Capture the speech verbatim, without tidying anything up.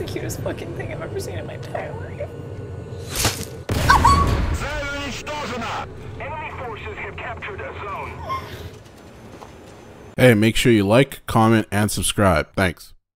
is the cutest fucking thing I've ever seen in my entire life. Enemy forces have captured a zone. Hey, make sure you like, comment, and subscribe. Thanks.